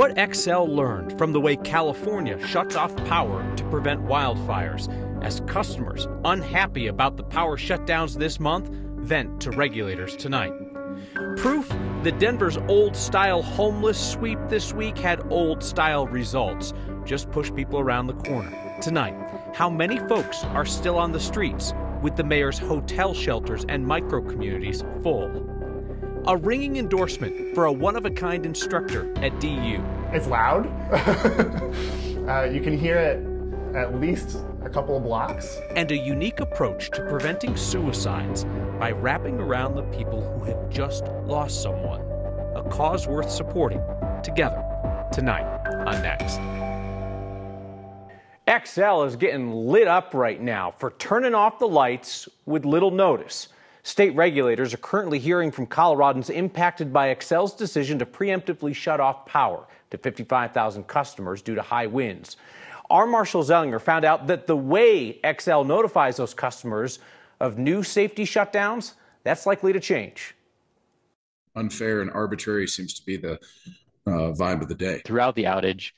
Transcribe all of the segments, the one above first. what Xcel learned from the way California shuts off power to prevent wildfires, as customers unhappy about the power shutdowns this month vent to regulators tonight. Proof that Denver's old-style homeless sweep this week had old-style results. Just push people around the corner. Tonight, how many folks are still on the streets with the mayor's hotel shelters and micro-communities full? A ringing endorsement for a one-of-a-kind instructor at DU. It's loud. You can hear it at least a couple of blocks. And a unique approach to preventing suicides by wrapping around the people who have just lost someone. A cause worth supporting together tonight on Next. Xcel is getting lit up right now for turning off the lights with little notice. State regulators are currently hearing from Coloradans impacted by Xcel's decision to preemptively shut off power to 55,000 customers due to high winds. Our Marshall Zellinger found out that the way Xcel notifies those customers of new safety shutdowns, that's likely to change. Unfair and arbitrary seems to be the vibe of the day. Throughout the outage,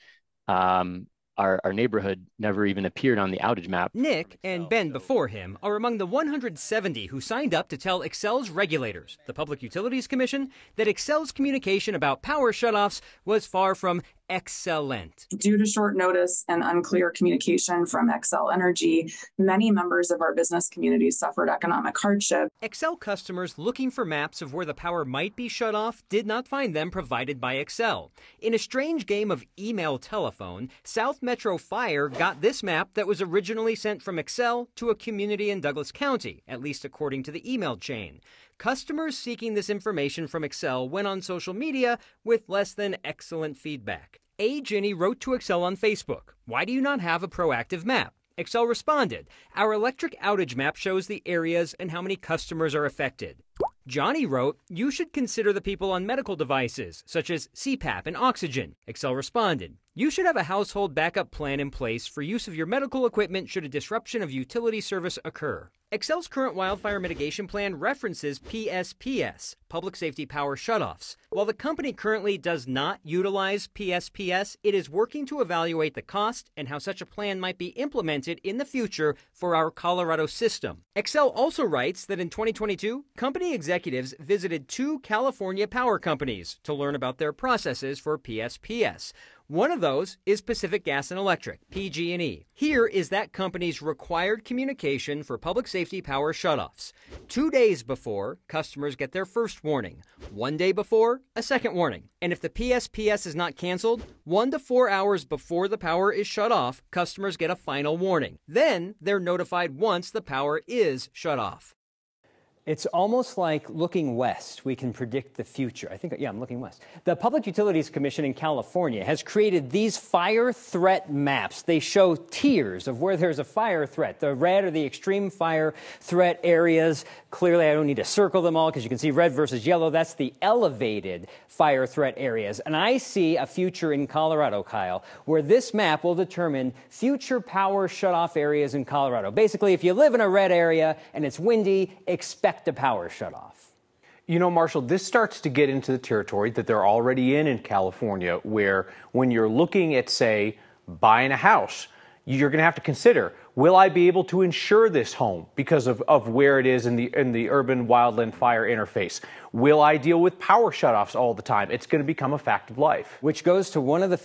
our neighborhood never even appeared on the outage map. Nick and Ben before him are among the 170 who signed up to tell Xcel's regulators, the Public Utilities Commission, that Xcel's communication about power shutoffs was far from excellent. Due to short notice and unclear communication from Xcel Energy, many members of our business community suffered economic hardship. Xcel customers looking for maps of where the power might be shut off did not find them provided by Xcel. In a strange game of email telephone, South Metro Fire got this map that was originally sent from Xcel to a community in Douglas County, at least according to the email chain. Customers seeking this information from Xcel went on social media with less than excellent feedback. A. Ginny wrote to Xcel on Facebook, "Why do you not have a proactive map?" Xcel responded, "Our electric outage map shows the areas and how many customers are affected." Johnny wrote, "You should consider the people on medical devices, such as CPAP and oxygen." Xcel responded, "You should have a household backup plan in place for use of your medical equipment should a disruption of utility service occur." Xcel's current wildfire mitigation plan references PSPS, Public Safety Power Shutoffs. While the company currently does not utilize PSPS, it is working to evaluate the cost and how such a plan might be implemented in the future for our Colorado system. Xcel also writes that in 2022, company executives visited 2 California power companies to learn about their processes for PSPS. One of those is Pacific Gas and Electric, PG&E. Here is that company's required communication for public safety power shutoffs. 2 days before, customers get their first warning. 1 day before, a second warning. And if the PSPS is not canceled, 1 to 4 hours before the power is shut off, customers get a final warning. Then they're notified once the power is shut off. It's almost like looking west, we can predict the future. I think, yeah, I'm looking west. The Public Utilities Commission in California has created these fire threat maps. They show tiers of where there's a fire threat. The red are the extreme fire threat areas. Clearly, I don't need to circle them all because you can see red versus yellow. That's the elevated fire threat areas. And I see a future in Colorado, Kyle, where this map will determine future power shutoff areas in Colorado. Basically, if you live in a red area and it's windy, expect the power shut off. You know, Marshall, this starts to get into the territory that they're already in California, where when you're looking at, say, buying a house, you're going to have to consider, will I be able to insure this home because of where it is in the urban wildland fire interface? Will I deal with power shutoffs all the time? It's going to become a fact of life. Which goes to one of the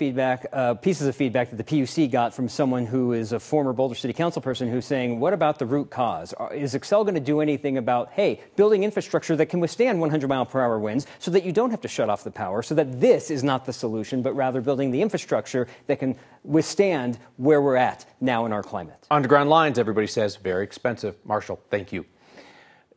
pieces of feedback that the PUC got from someone who is a former Boulder City Council person who's saying, what about the root cause? Is Xcel going to do anything about, hey, building infrastructure that can withstand 100-mile-per-hour winds so that you don't have to shut off the power, so that this is not the solution, but rather building the infrastructure that can withstand where we're at now in our climate? Underground lines, everybody says, very expensive. Marshall, thank you.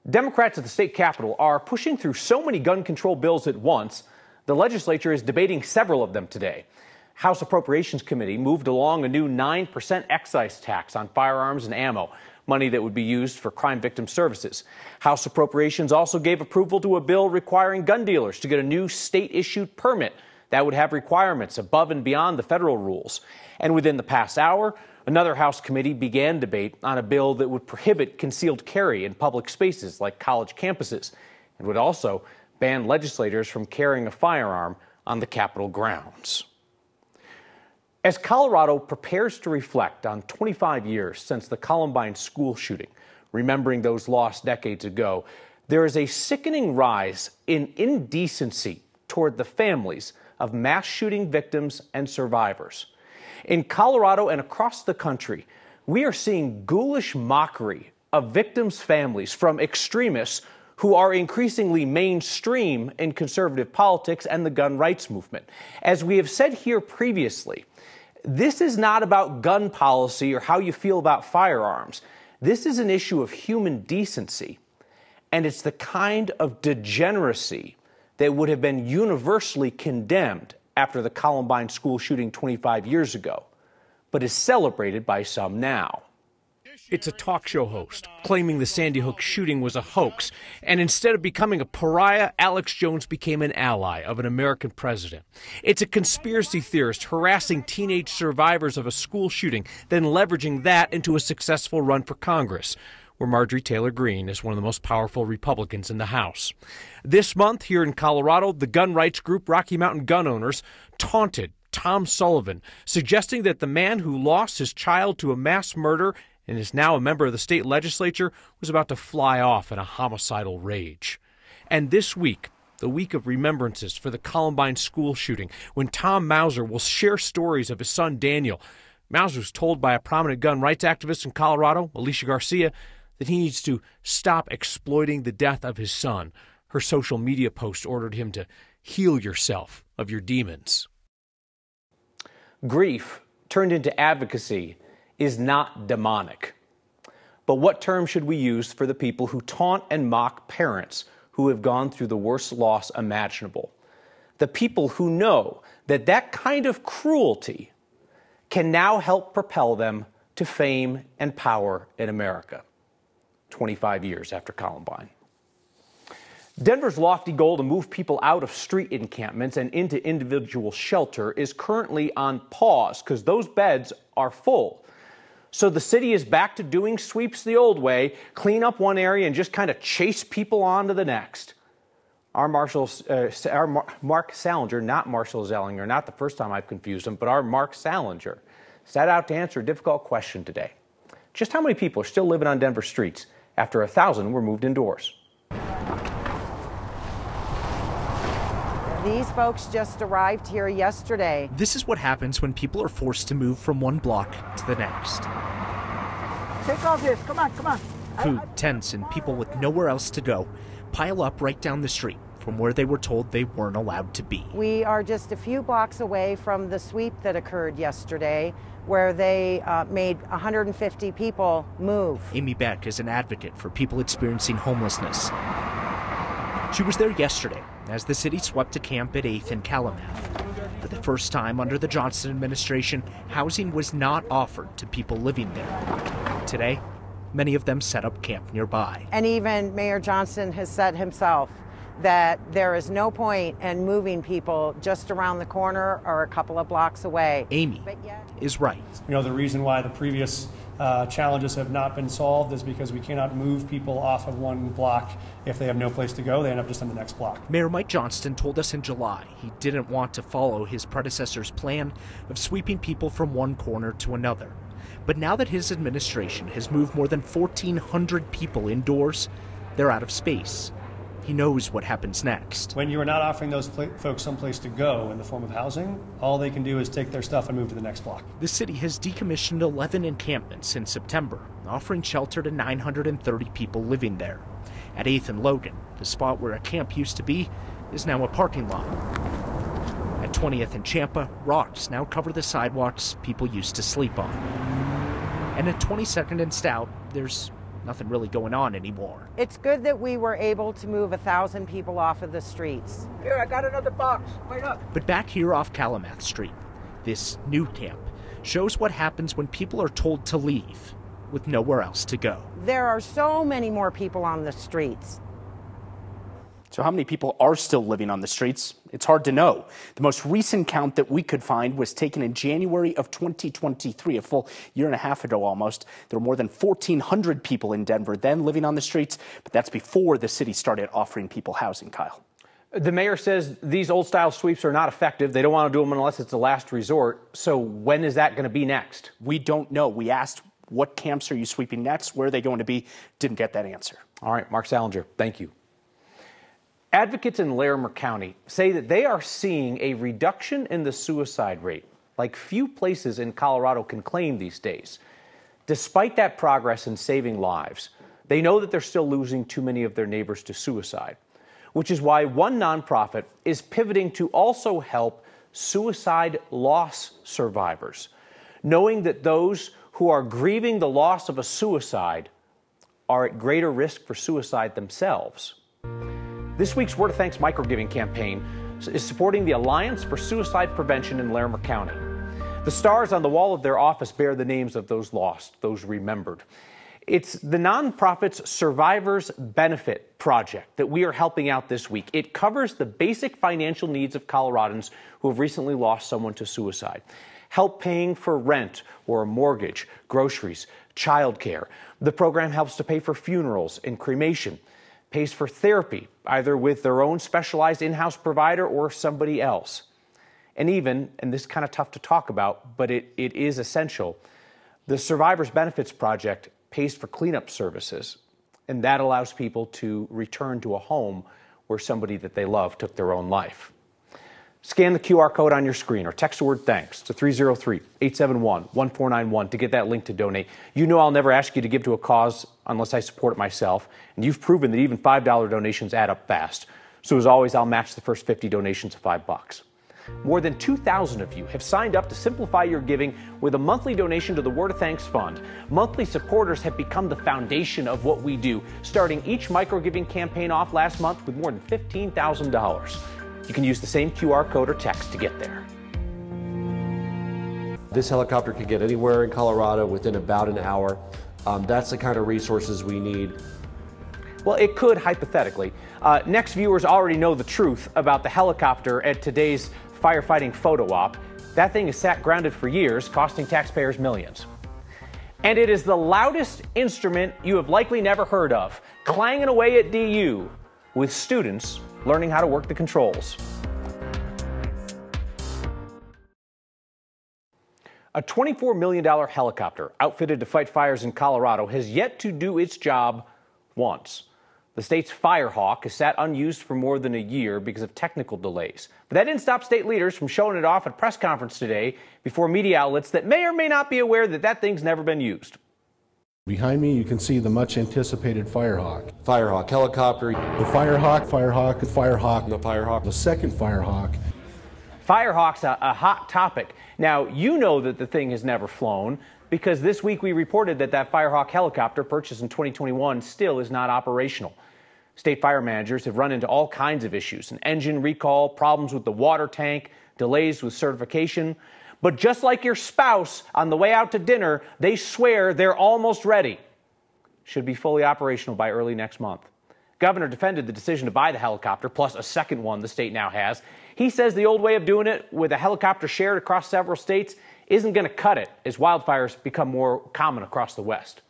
Democrats at the state capitol are pushing through so many gun control bills at once, the legislature is debating several of them today. House Appropriations Committee moved along a new 9% excise tax on firearms and ammo, money that would be used for crime victim services. House Appropriations also gave approval to a bill requiring gun dealers to get a new state-issued permit that would have requirements above and beyond the federal rules. And within the past hour, another House committee began debate on a bill that would prohibit concealed carry in public spaces like college campuses and would also ban legislators from carrying a firearm on the Capitol grounds. As Colorado prepares to reflect on 25 years since the Columbine school shooting, remembering those lost decades ago, there is a sickening rise in indecency toward the families of mass shooting victims and survivors. In Colorado and across the country, we are seeing ghoulish mockery of victims' families from extremists who are increasingly mainstream in conservative politics and the gun rights movement. As we have said here previously, this is not about gun policy or how you feel about firearms. This is an issue of human decency, and it's the kind of degeneracy that would have been universally condemned after the Columbine school shooting 25 years ago, but is celebrated by some now. It's a talk show host claiming the Sandy Hook shooting was a hoax, and instead of becoming a pariah, Alex Jones became an ally of an American president. It's a conspiracy theorist harassing teenage survivors of a school shooting, then leveraging that into a successful run for Congress, where Marjorie Taylor Greene is one of the most powerful Republicans in the House. This month, here in Colorado, the gun rights group Rocky Mountain Gun Owners taunted Tom Sullivan, suggesting that the man who lost his child to a mass murder and is now a member of the state legislature was about to fly off in a homicidal rage. And this week, the week of remembrances for the Columbine school shooting, when Tom Mauser will share stories of his son Daniel. Mauser was told by a prominent gun rights activist in Colorado, Alicia Garcia, that he needs to stop exploiting the death of his son. Her social media post ordered him to heal yourself of your demons. Grief turned into advocacy is not demonic. But what term should we use for the people who taunt and mock parents who have gone through the worst loss imaginable? The people who know that that kind of cruelty can now help propel them to fame and power in America, 25 years after Columbine. Denver's lofty goal to move people out of street encampments and into individual shelter is currently on pause because those beds are full. So the city is back to doing sweeps the old way, clean up one area and just kind of chase people on to the next. Our Mark Salinger, not Marshall Zellinger, not the first time I've confused him, but our Mark Salinger set out to answer a difficult question today. Just how many people are still living on Denver streets after 1,000 were moved indoors? These folks just arrived here yesterday. This is what happens when people are forced to move from one block to the next. Take all this, come on, come on. Food, tents, and people with nowhere else to go pile up right down the street from where they were told they weren't allowed to be. We are just a few blocks away from the sweep that occurred yesterday, where they made 150 people move. Amy Beck is an advocate for people experiencing homelessness. She was there yesterday as the city swept to camp at 8th and Calumet. For the first time under the Johnston administration, housing was not offered to people living there. Today, many of them set up camp nearby. And even Mayor Johnston has said himself that there is no point in moving people just around the corner or a couple of blocks away. Amy is right. You know, the reason why the previous challenges have not been solved is because we cannot move people off of one block. If they have no place to go, they end up just on the next block. Mayor Mike Johnston told us in July he didn't want to follow his predecessor's plan of sweeping people from one corner to another. But now that his administration has moved more than 1,400 people indoors, they're out of space. He knows what happens next. When you are not offering those folks someplace to go in the form of housing, all they can do is take their stuff and move to the next block. The city has decommissioned 11 encampments since September, offering shelter to 930 people living there. At 8th and Logan, the spot where a camp used to be is now a parking lot. At 20th and Champa, rocks now cover the sidewalks people used to sleep on. And at 22nd and Stout, there's nothing really going on anymore. It's good that we were able to move 1,000 people off of the streets. Here, I got another box. Wait up. But back here off Calumet Street, this new camp shows what happens when people are told to leave with nowhere else to go. There are so many more people on the streets. So how many people are still living on the streets? It's hard to know. The most recent count that we could find was taken in January of 2023, a full year and a half ago almost. There were more than 1,400 people in Denver then living on the streets, but that's before the city started offering people housing, Kyle. The mayor says these old-style sweeps are not effective. They don't want to do them unless it's the last resort. So when is that going to be next? We don't know. We asked, what camps are you sweeping next? Where are they going to be? Didn't get that answer. All right, Mark Salinger, thank you. Advocates in Larimer County say that they are seeing a reduction in the suicide rate, like few places in Colorado can claim these days. Despite that progress in saving lives, they know that they're still losing too many of their neighbors to suicide, which is why one nonprofit is pivoting to also help suicide loss survivors, knowing that those who are grieving the loss of a suicide are at greater risk for suicide themselves. This week's Word of Thanks microgiving campaign is supporting the Alliance for Suicide Prevention in Larimer County. The stars on the wall of their office bear the names of those lost, those remembered. It's the nonprofit's Survivors Benefit Project that we are helping out this week. It covers the basic financial needs of Coloradans who have recently lost someone to suicide. Help paying for rent or a mortgage, groceries, childcare. The program helps to pay for funerals and cremation, pays for therapy, either with their own specialized in-house provider or somebody else. And even, and this is kind of tough to talk about, but it is essential, the Survivors Benefits Project pays for cleanup services, and that allows people to return to a home where somebody that they love took their own life. Scan the QR code on your screen or text the word THANKS to 303-871-1491 to get that link to donate. You know I'll never ask you to give to a cause unless I support it myself, and you've proven that even $5 donations add up fast. So as always, I'll match the first 50 donations of $5. More than 2,000 of you have signed up to simplify your giving with a monthly donation to the Word of Thanks Fund. Monthly supporters have become the foundation of what we do, starting each microgiving campaign off last month with more than $15,000. You can use the same QR code or text to get there. This helicopter can get anywhere in Colorado within about an hour. That's the kind of resources we need. Well, it could, hypothetically. Next viewers already know the truth about the helicopter at today's firefighting photo op. That thing has sat grounded for years, costing taxpayers millions. And it is the loudest instrument you have likely never heard of, clanging away at DU with students learning how to work the controls. A $24 million helicopter outfitted to fight fires in Colorado has yet to do its job once. The state's Firehawk has sat unused for more than a year because of technical delays. But that didn't stop state leaders from showing it off at a press conference today before media outlets that may or may not be aware that that thing's never been used. Behind me, you can see the much-anticipated Firehawk. Firehawk helicopter. The Firehawk, Firehawk, Firehawk, the Firehawk, the second Firehawk. Firehawk's a hot topic. Now, you know that the thing has never flown, because this week we reported that that Firehawk helicopter purchased in 2021 still is not operational. State fire managers have run into all kinds of issues, an engine recall, problems with the water tank, delays with certification. But just like your spouse on the way out to dinner, they swear they're almost ready. Should be fully operational by early next month. Governor defended the decision to buy the helicopter, plus a second one the state now has. He says the old way of doing it, with a helicopter shared across several states, isn't going to cut it as wildfires become more common across the West.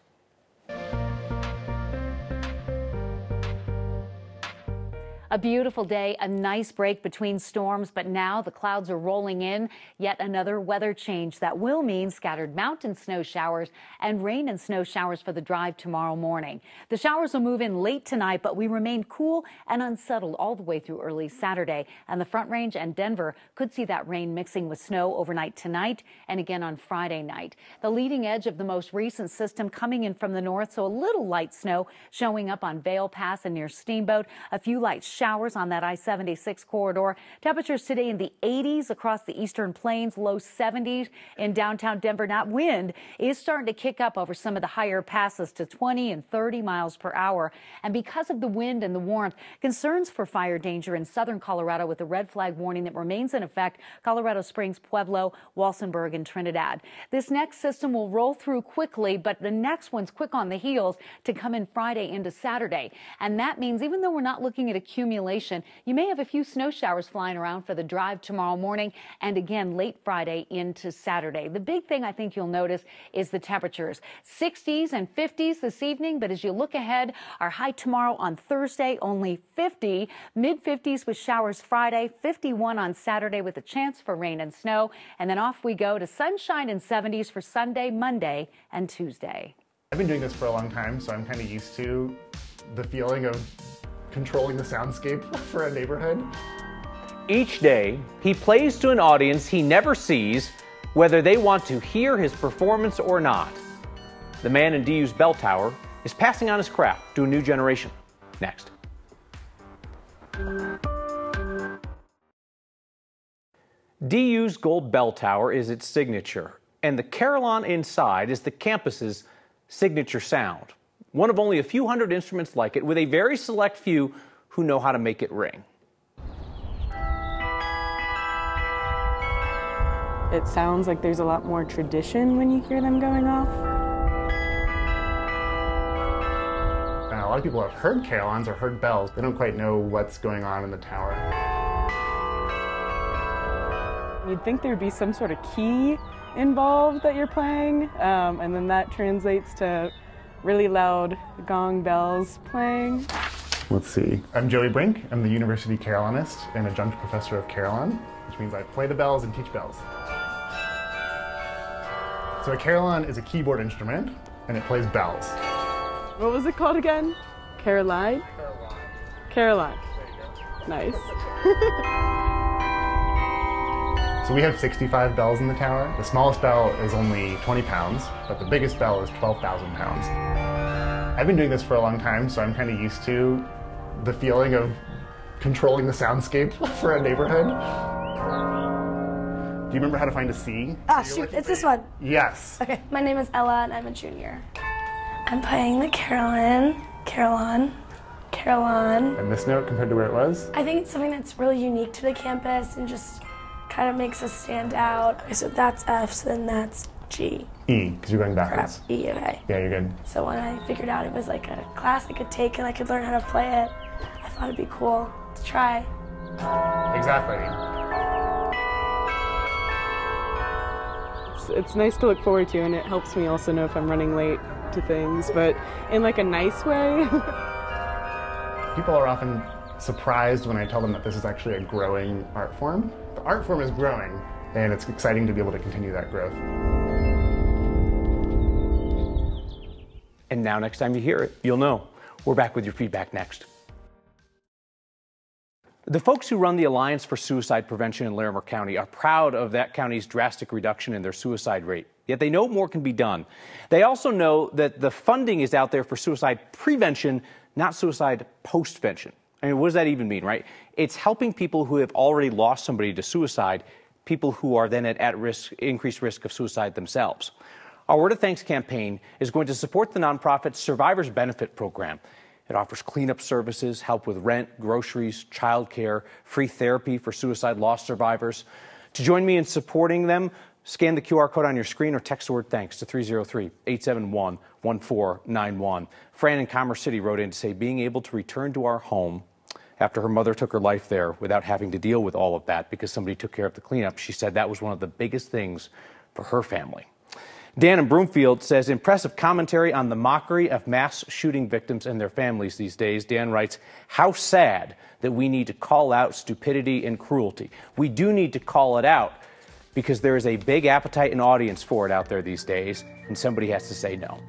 A beautiful day, a nice break between storms, but now the clouds are rolling in. Yet another weather change that will mean scattered mountain snow showers and rain and snow showers for the drive tomorrow morning. The showers will move in late tonight, but we remain cool and unsettled all the way through early Saturday. And the Front Range and Denver could see that rain mixing with snow overnight tonight and again on Friday night. The leading edge of the most recent system coming in from the north, so a little light snow showing up on Vail Pass and near Steamboat. A few light showers on that I-76 corridor. Temperatures today in the 80s across the eastern plains, low 70s in downtown Denver. That wind is starting to kick up over some of the higher passes to 20 and 30 miles per hour. And because of the wind and the warmth, concerns for fire danger in southern Colorado with a red flag warning that remains in effect. Colorado Springs, Pueblo, Walsenburg, and Trinidad. This next system will roll through quickly, but the next one's quick on the heels to come in Friday into Saturday. And that means even though we're not looking at a cumulative simulation. You may have a few snow showers flying around for the drive tomorrow morning and again late Friday into Saturday. The big thing I think you'll notice is the temperatures. 60s and 50s this evening, but as you look ahead, our high tomorrow on Thursday, only 50, mid-50s with showers Friday, 51 on Saturday with a chance for rain and snow, and then off we go to sunshine and 70s for Sunday, Monday, and Tuesday. I've been doing this for a long time, so I'm kind of used to the feeling of controlling the soundscape for a neighborhood. Each day, he plays to an audience he never sees, whether they want to hear his performance or not. The man in DU's bell tower is passing on his craft to a new generation. Next. DU's gold bell tower is its signature, and the carillon inside is the campus's signature sound. One of only a few hundred instruments like it, with a very select few who know how to make it ring. It sounds like there's a lot more tradition when you hear them going off. Now, a lot of people have heard carillons or heard bells. They don't quite know what's going on in the tower. You'd think there'd be some sort of key involved that you're playing, and then that translates to really loud gong bells playing. Let's see. I'm Joey Brink. I'm the university carillonist and adjunct professor of carillon, which means I play the bells and teach bells. So a carillon is a keyboard instrument, and it plays bells. What was it called again? Caroline? Caroline. There you go. Nice. So we have 65 bells in the tower. The smallest bell is only 20 pounds, but the biggest bell is 12,000 pounds. I've been doing this for a long time, so I'm kind of used to the feeling of controlling the soundscape for a neighborhood. Do you remember how to find a C? Ah, shoot, it's this one. Yes. Okay. My name is Ella, and I'm a junior. I'm playing the carillon. And this note compared to where it was? I think it's something that's really unique to the campus and just kind of makes us stand out. Okay, so that's F, so then that's G. E, because you're going backwards. E, okay. Yeah, you're good. So when I figured out it was like a class I could take and I could learn how to play it, I thought it'd be cool to try. Exactly. It's nice to look forward to, and it helps me also know if I'm running late to things, but in like a nice way. People are often surprised when I tell them that this is actually a growing art form. The art form is growing, and it's exciting to be able to continue that growth. And now next time you hear it, you'll know. We're back with your feedback next. The folks who run the Alliance for Suicide Prevention in Larimer County are proud of that county's drastic reduction in their suicide rate, yet they know more can be done. They also know that the funding is out there for suicide prevention, not suicide postvention. I mean, what does that even mean, right? It's helping people who have already lost somebody to suicide, people who are then at risk, increased risk of suicide themselves. Our Word of Thanks campaign is going to support the nonprofit Survivors Benefit Program. It offers cleanup services, help with rent, groceries, childcare, free therapy for suicide loss survivors. To join me in supporting them, scan the QR code on your screen or text the word thanks to 303-871-1491. Fran in Commerce City wrote in to say, being able to return to our home after her mother took her life there without having to deal with all of that because somebody took care of the cleanup. She said that was one of the biggest things for her family. Dan in Broomfield says, impressive commentary on the mockery of mass shooting victims and their families these days. Dan writes, how sad that we need to call out stupidity and cruelty. We do need to call it out because there is a big appetite and audience for it out there these days, and somebody has to say no.